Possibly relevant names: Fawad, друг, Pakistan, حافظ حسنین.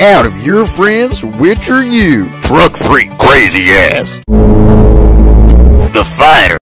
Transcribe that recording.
Out of your friends, which are you? Truck freak crazy ass. The fighter.